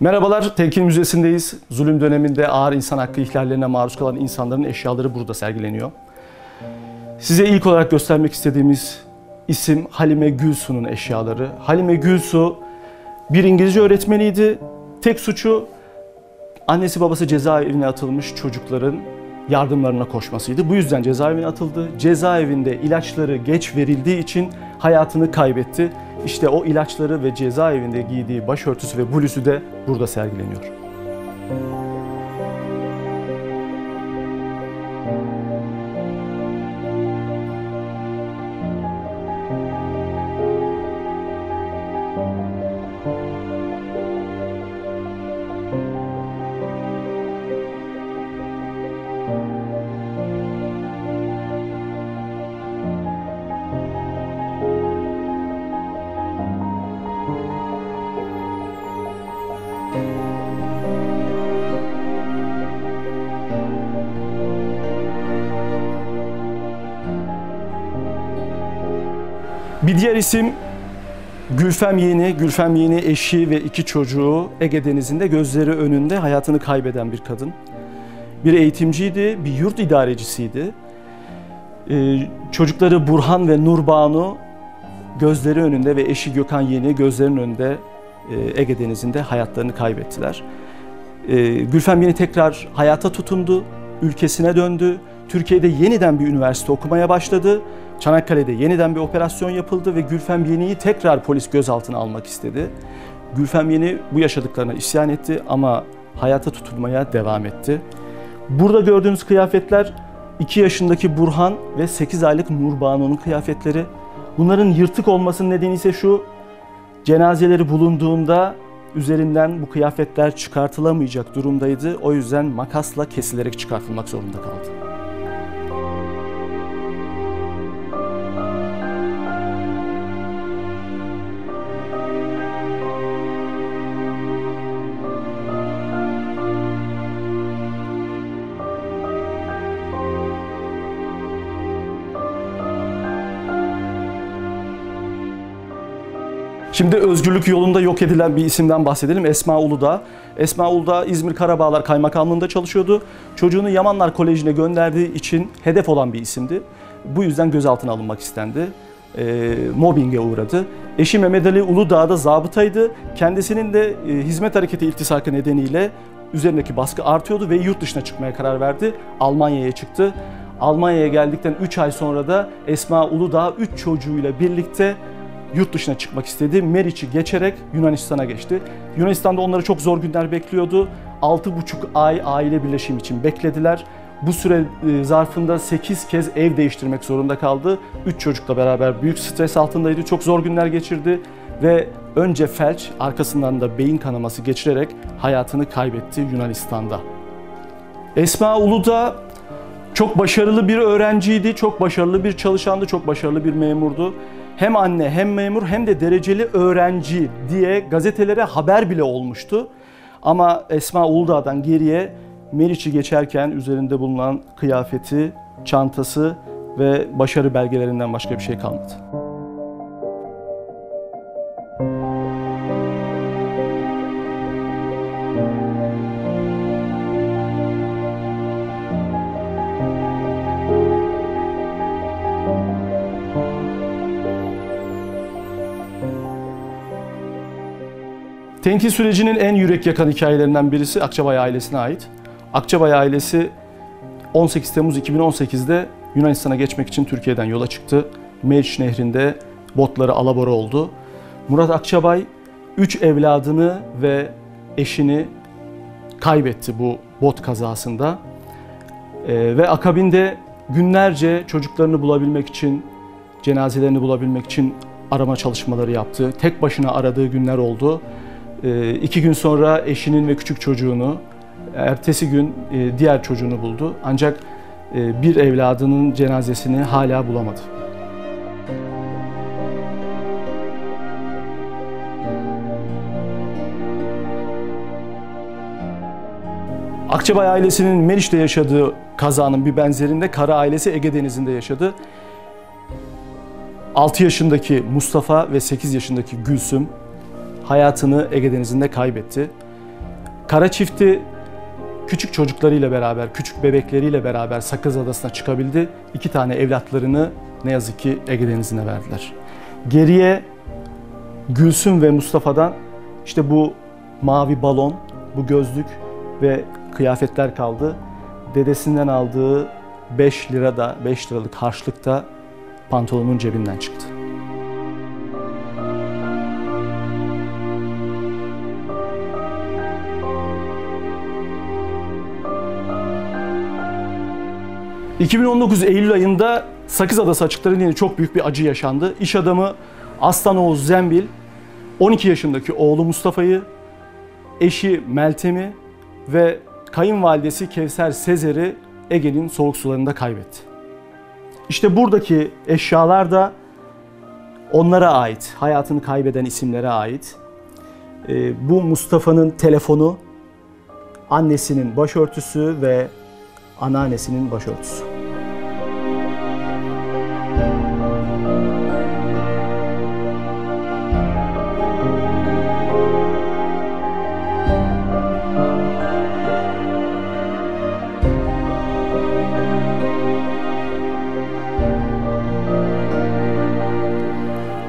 Merhabalar, Tenkil Müzesi'ndeyiz. Zulüm döneminde ağır insan hakkı ihlallerine maruz kalan insanların eşyaları burada sergileniyor. Size ilk olarak göstermek istediğimiz isim Halime Gülsu'nun eşyaları. Halime Gülsu bir İngilizce öğretmeniydi. Tek suçu annesi babası cezaevine atılmış çocukların yardımlarına koşmasıydı. Bu yüzden cezaevine atıldı. Cezaevinde ilaçları geç verildiği için hayatını kaybetti. İşte o ilaçları ve cezaevinde giydiği başörtüsü ve bluzu de burada sergileniyor. Bir diğer isim Gülfem Yeni. Gülfem Yeni eşi ve iki çocuğu Ege Denizi'nde gözleri önünde hayatını kaybeden bir kadın. Bir eğitimciydi, bir yurt idarecisiydi. Çocukları Burhan ve Nur Banu gözleri önünde ve eşi Gökhan Yeni gözlerinin önünde Ege Denizi'nde hayatlarını kaybettiler. Gülfem Yeni tekrar hayata tutundu, ülkesine döndü. Türkiye'de yeniden bir üniversite okumaya başladı. Çanakkale'de yeniden bir operasyon yapıldı ve Gülfem Yeni'yi tekrar polis gözaltına almak istedi. Gülfem Yeni bu yaşadıklarına isyan etti ama hayata tutunmaya devam etti. Burada gördüğünüz kıyafetler 2 yaşındaki Burhan ve 8 aylık Nur Banu'nun kıyafetleri. Bunların yırtık olmasının nedeni ise şu, cenazeleri bulunduğunda üzerinden bu kıyafetler çıkartılamayacak durumdaydı. O yüzden makasla kesilerek çıkartılmak zorunda kaldı. Şimdi özgürlük yolunda yok edilen bir isimden bahsedelim. Esma Uludağ. Esma Uludağ İzmir Karabağlar Kaymakamlığı'nda çalışıyordu. Çocuğunu Yamanlar Koleji'ne gönderdiği için hedef olan bir isimdi. Bu yüzden gözaltına alınmak istendi. Mobbinge uğradı. Eşi Mehmet Ali Uludağ da zabıtaydı. Kendisinin de hizmet hareketi iltisakı nedeniyle üzerindeki baskı artıyordu ve yurt dışına çıkmaya karar verdi. Almanya'ya çıktı. Almanya'ya geldikten 3 ay sonra da Esma Uludağ 3 çocuğuyla birlikte yurt dışına çıkmak istedi. Meriç'i geçerek Yunanistan'a geçti. Yunanistan'da onları çok zor günler bekliyordu. 6,5 ay aile birleşimi için beklediler. Bu süre zarfında 8 kez ev değiştirmek zorunda kaldı. 3 çocukla beraber büyük stres altındaydı. Çok zor günler geçirdi ve önce felç, arkasından da beyin kanaması geçirerek hayatını kaybetti Yunanistan'da. Esma Uludağ çok başarılı bir öğrenciydi, çok başarılı bir çalışandı, çok başarılı bir memurdu. Hem anne hem memur hem de dereceli öğrenci diye gazetelere haber bile olmuştu. Ama Esma Uludağ'dan geriye Meriç'i geçerken üzerinde bulunan kıyafeti, çantası ve başarı belgelerinden başka bir şey kalmadı. Tenkil sürecinin en yürek yakan hikayelerinden birisi Akçabay ailesine ait. Akçabay ailesi 18 Temmuz 2018'de Yunanistan'a geçmek için Türkiye'den yola çıktı. Meriç Nehri'nde botları alabora oldu. Murat Akçabay 3 evladını ve eşini kaybetti bu bot kazasında. Ve akabinde günlerce çocuklarını bulabilmek için, cenazelerini bulabilmek için arama çalışmaları yaptı. Tek başına aradığı günler oldu. 2 gün sonra eşinin ve küçük çocuğunu, ertesi gün diğer çocuğunu buldu. Ancak bir evladının cenazesini hala bulamadı. Akçabay ailesinin Meriç'te yaşadığı kazanın bir benzerinde Kara ailesi Ege Denizi'nde yaşadı. 6 yaşındaki Mustafa ve 8 yaşındaki Gülsüm hayatını Ege Denizi'nde kaybetti. Kara çifti küçük çocuklarıyla beraber, küçük bebekleriyle beraber Sakız Adası'na çıkabildi. 2 tane evlatlarını ne yazık ki Ege Denizi'ne verdiler. Geriye Gülsüm ve Mustafa'dan işte bu mavi balon, bu gözlük ve kıyafetler kaldı. Dedesinden aldığı 5 liralık harçlık da pantolonun cebinden çıktı. ...2019 Eylül ayında Sakızadası açıklarında yine çok büyük bir acı yaşandı. İş adamı Aslanoğlu Zembil, 12 yaşındaki oğlu Mustafa'yı, eşi Meltem'i ve kayınvalidesi Kevser Sezer'i Ege'nin soğuk sularında kaybetti. İşte buradaki eşyalar da onlara ait, hayatını kaybeden isimlere ait. Bu Mustafa'nın telefonu, annesinin başörtüsü ve anneannesinin başörtüsü.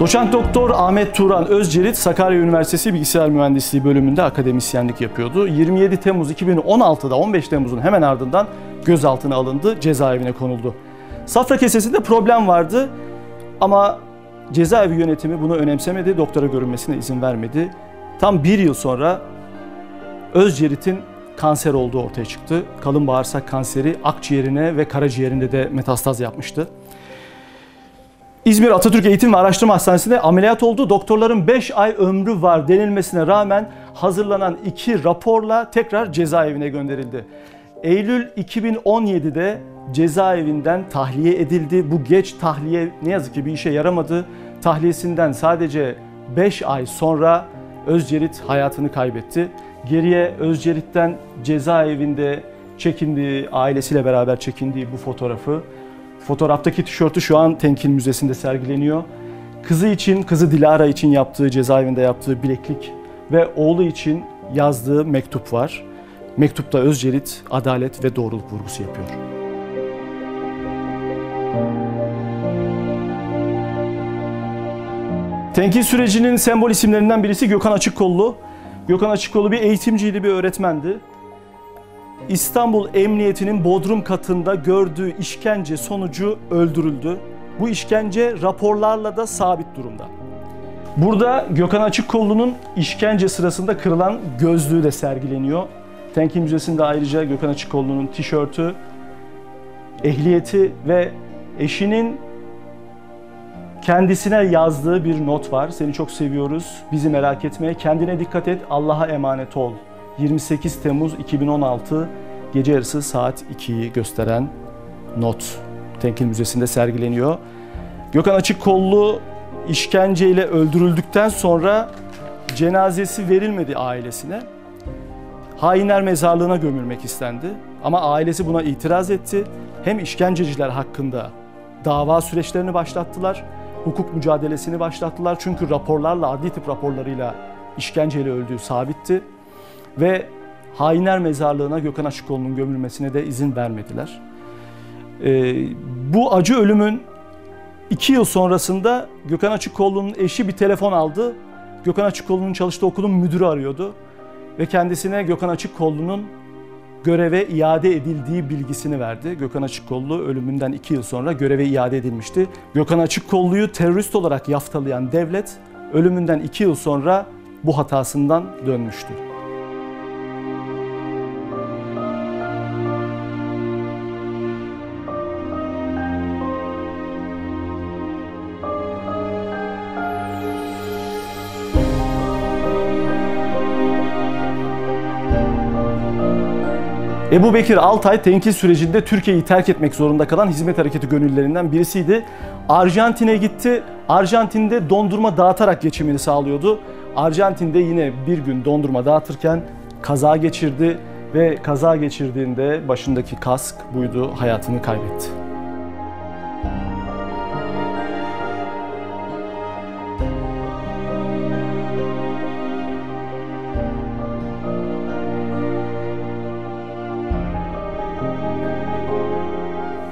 Doçent Doktor Ahmet Turan Özcerit, Sakarya Üniversitesi Bilgisayar Mühendisliği bölümünde akademisyenlik yapıyordu. 27 Temmuz 2016'da 15 Temmuz'un hemen ardından gözaltına alındı, cezaevine konuldu. Safra kesesinde problem vardı ama cezaevi yönetimi bunu önemsemedi, doktora görünmesine izin vermedi. Tam 1 yıl sonra Özcerit'in kanser olduğu ortaya çıktı. Kalın bağırsak kanseri akciğerine ve karaciğerinde de metastaz yapmıştı. İzmir Atatürk Eğitim ve Araştırma Hastanesi'nde ameliyat oldu. Doktorların 5 ay ömrü var denilmesine rağmen hazırlanan 2 raporla tekrar cezaevine gönderildi. Eylül 2017'de cezaevinden tahliye edildi. Bu geç tahliye ne yazık ki bir işe yaramadı. Tahliyesinden sadece 5 ay sonra Özcerit hayatını kaybetti. Geriye Özcerit'ten cezaevinde çekindiği, ailesiyle beraber çekindiği bu fotoğrafı, fotoğraftaki tişörtü şu an Tenkil Müzesi'nde sergileniyor. Kızı için, kızı Dilara için yaptığı, cezaevinde yaptığı bileklik ve oğlu için yazdığı mektup var. Mektupta Özcerit, adalet ve doğruluk vurgusu yapıyor. Tenkil sürecinin sembol isimlerinden birisi Gökhan Açıkkollu. Gökhan Açıkkollu bir eğitimciydi, bir öğretmendi. İstanbul Emniyeti'nin bodrum katında gördüğü işkence sonucu öldürüldü. Bu işkence raporlarla da sabit durumda. Burada Gökhan Açıkkollu'nun işkence sırasında kırılan gözlüğü de sergileniyor. Tenkil Müzesi'nde ayrıca Gökhan Açıkkollu'nun tişörtü, ehliyeti ve eşinin kendisine yazdığı bir not var. Seni çok seviyoruz, bizi merak etme, kendine dikkat et, Allah'a emanet ol. 28 Temmuz 2016 gece yarısı saat 2'yi gösteren not Tenkil Müzesi'nde sergileniyor. Gökhan Açıkkollu işkenceyle öldürüldükten sonra cenazesi verilmedi ailesine. Hainler mezarlığına gömülmek istendi ama ailesi buna itiraz etti. Hem işkenceciler hakkında dava süreçlerini başlattılar, hukuk mücadelesini başlattılar. Çünkü raporlarla, adli tıp raporlarıyla işkenceyle öldüğü sabitti. Ve hainler mezarlığına Gökhan Açıkkollu'nun gömülmesine de izin vermediler. Bu acı ölümün 2 yıl sonrasında Gökhan Açıkkollu'nun eşi bir telefon aldı. Gökhan Açıkkollu'nun çalıştığı okulun müdürü arıyordu. Ve kendisine Gökhan Açıkkollu'nun göreve iade edildiği bilgisini verdi. Gökhan Açıkkollu ölümünden 2 yıl sonra göreve iade edilmişti. Gökhan Açıkkollu'yu terörist olarak yaftalayan devlet ölümünden 2 yıl sonra bu hatasından dönmüştü. Ebu Bekir Altay, tenkil sürecinde Türkiye'yi terk etmek zorunda kalan hizmet hareketi gönüllülerinden birisiydi. Arjantin'e gitti. Arjantin'de dondurma dağıtarak geçimini sağlıyordu. Arjantin'de yine bir gün dondurma dağıtırken kaza geçirdi ve kaza geçirdiğinde başındaki kask buydu, hayatını kaybetti.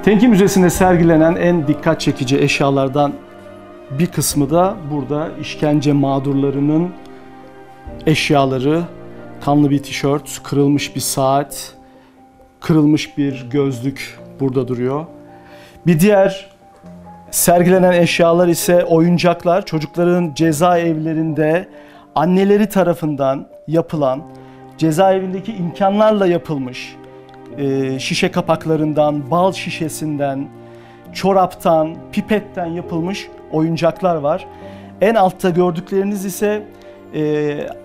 Tenkil Müzesi'nde sergilenen en dikkat çekici eşyalardan bir kısmı da burada işkence mağdurlarının eşyaları, kanlı bir tişört, kırılmış bir saat, kırılmış bir gözlük burada duruyor. Bir diğer sergilenen eşyalar ise oyuncaklar, çocukların cezaevlerinde anneleri tarafından yapılan, cezaevindeki imkanlarla yapılmış şişe kapaklarından, bal şişesinden, çoraptan, pipetten yapılmış oyuncaklar var. En altta gördükleriniz ise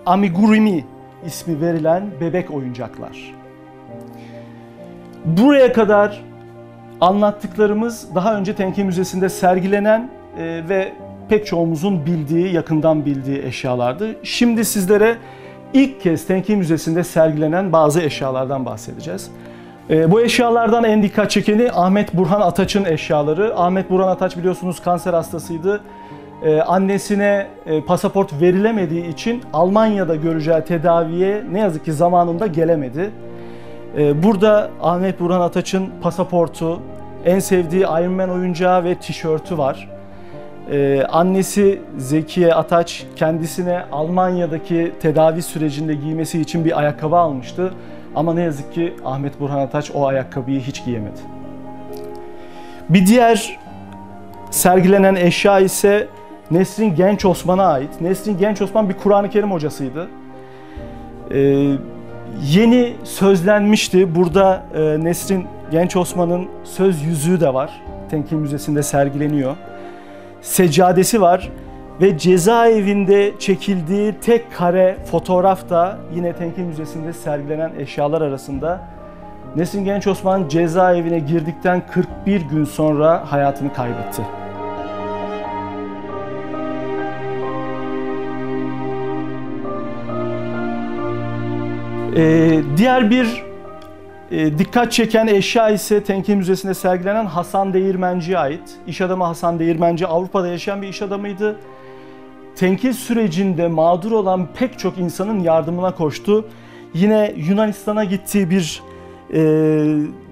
amigurumi ismi verilen bebek oyuncaklar. Buraya kadar anlattıklarımız daha önce Tenkil Müzesi'nde sergilenen ve pek çoğumuzun bildiği, yakından bildiği eşyalardı. Şimdi sizlere ilk kez Tenkil Müzesi'nde sergilenen bazı eşyalardan bahsedeceğiz. Bu eşyalardan en dikkat çekeni Ahmet Burhan Ataç'ın eşyaları. Ahmet Burhan Ataç biliyorsunuz kanser hastasıydı. Annesine pasaport verilemediği için Almanya'da göreceği tedaviye ne yazık ki zamanında gelemedi. Burada Ahmet Burhan Ataç'ın pasaportu, en sevdiği Iron Man oyuncağı ve tişörtü var. Annesi Zekiye Ataç kendisine Almanya'daki tedavi sürecinde giymesi için bir ayakkabı almıştı. Ama ne yazık ki Ahmet Burhan Ataç o ayakkabıyı hiç giyemedi. Bir diğer sergilenen eşya ise Nesrin Genç Osman'a ait. Nesrin Genç Osman bir Kur'an-ı Kerim hocasıydı. Yeni sözlenmişti. Burada Nesrin Genç Osman'ın söz yüzüğü de var. Tenkil Müzesi'nde sergileniyor. Seccadesi var ve cezaevinde çekildiği tek kare fotoğraf da yine Tenkil Müzesi'nde sergilenen eşyalar arasında. Nesrin Genç Osman cezaevine girdikten 41 gün sonra hayatını kaybetti. Diğer bir dikkat çeken eşya ise Tenkil Müzesi'nde sergilenen Hasan Değirmenci'ye ait. İş adamı Hasan Değirmenci Avrupa'da yaşayan bir iş adamıydı. Tenkil sürecinde mağdur olan pek çok insanın yardımına koştu. Yine Yunanistan'a gittiği bir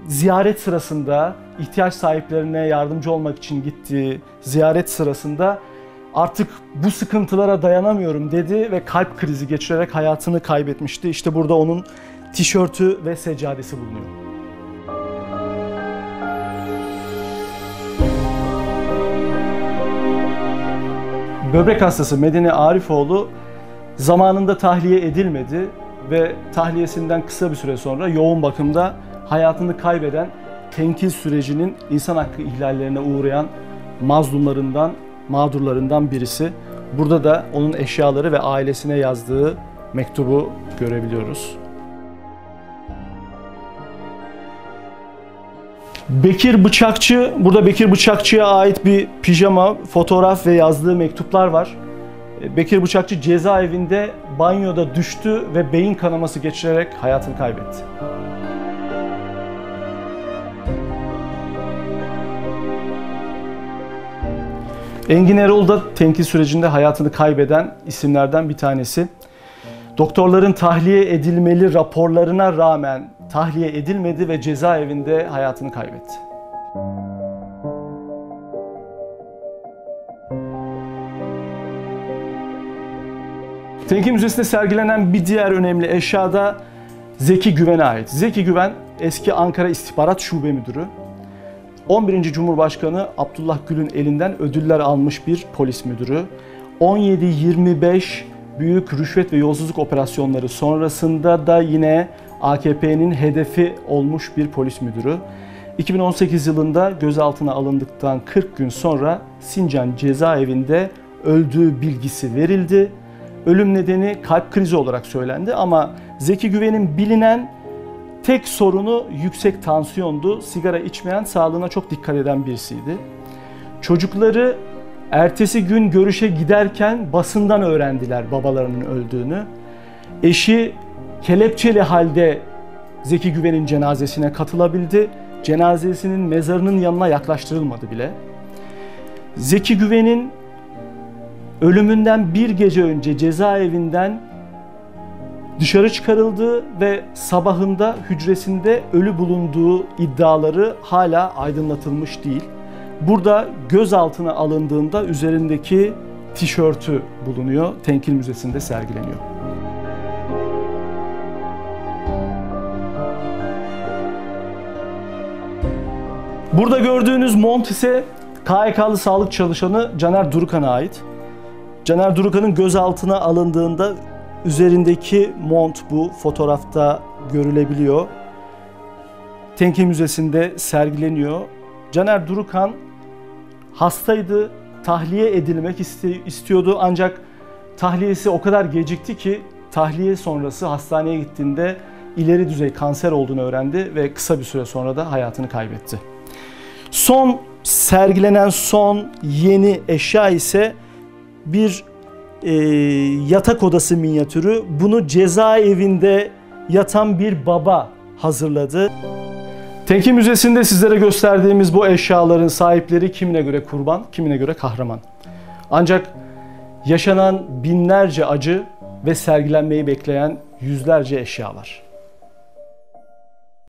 ziyaret sırasında, ihtiyaç sahiplerine yardımcı olmak için gittiği ziyaret sırasında artık bu sıkıntılara dayanamıyorum dedi ve kalp krizi geçirerek hayatını kaybetmişti. İşte burada onun tişörtü ve seccadesi bulunuyor. Böbrek hastası Medine Arifoğlu zamanında tahliye edilmedi ve tahliyesinden kısa bir süre sonra yoğun bakımda hayatını kaybeden, tenkil sürecinin insan hakkı ihlallerine uğrayan mazlumlarından, mağdurlarından birisi. Burada da onun eşyaları ve ailesine yazdığı mektubu görebiliyoruz. Bekir Bıçakçı, burada Bekir Bıçakçı'ya ait bir pijama, fotoğraf ve yazdığı mektuplar var. Bekir Bıçakçı cezaevinde banyoda düştü ve beyin kanaması geçirerek hayatını kaybetti. Engin Erol da tenkil sürecinde hayatını kaybeden isimlerden bir tanesi. Doktorların tahliye edilmeli raporlarına rağmen tahliye edilmedi ve cezaevinde hayatını kaybetti. Tenkil Müzesi'nde sergilenen bir diğer önemli eşya da Zeki Güven'e ait. Zeki Güven eski Ankara İstihbarat Şube Müdürü. 11. Cumhurbaşkanı Abdullah Gül'ün elinden ödüller almış bir polis müdürü. 17-25 büyük rüşvet ve yolsuzluk operasyonları sonrasında da yine AKP'nin hedefi olmuş bir polis müdürü. 2018 yılında gözaltına alındıktan 40 gün sonra Sincan cezaevinde öldüğü bilgisi verildi. Ölüm nedeni kalp krizi olarak söylendi ama Zeki Güven'in bilinen tek sorunu yüksek tansiyondu. Sigara içmeyen, sağlığına çok dikkat eden birisiydi. Çocukları ertesi gün görüşe giderken basından öğrendiler babalarının öldüğünü. Eşi kelepçeli halde Zeki Güven'in cenazesine katılabildi. Cenazesinin mezarının yanına yaklaştırılmadı bile. Zeki Güven'in ölümünden bir gece önce cezaevinden Dışarı çıkarıldığı ve sabahında hücresinde ölü bulunduğu iddiaları hala aydınlatılmış değil. Burada gözaltına alındığında üzerindeki tişörtü bulunuyor. Tenkil Müzesi'nde sergileniyor. Burada gördüğünüz mont ise KYK'lı sağlık çalışanı Caner Durukan'a ait. Caner Durukan'ın gözaltına alındığında üzerindeki mont bu fotoğrafta görülebiliyor. Tenkil Müzesi'nde sergileniyor. Caner Durukan hastaydı, tahliye edilmek istiyordu ancak tahliyesi o kadar gecikti ki tahliye sonrası hastaneye gittiğinde ileri düzey kanser olduğunu öğrendi ve kısa bir süre sonra da hayatını kaybetti. Sergilenen son yeni eşya ise bir yatak odası minyatürü. Bunu cezaevinde yatan bir baba hazırladı. Tenkil Müzesi'nde sizlere gösterdiğimiz bu eşyaların sahipleri kimine göre kurban, kimine göre kahraman. Ancak yaşanan binlerce acı ve sergilenmeyi bekleyen yüzlerce eşya var.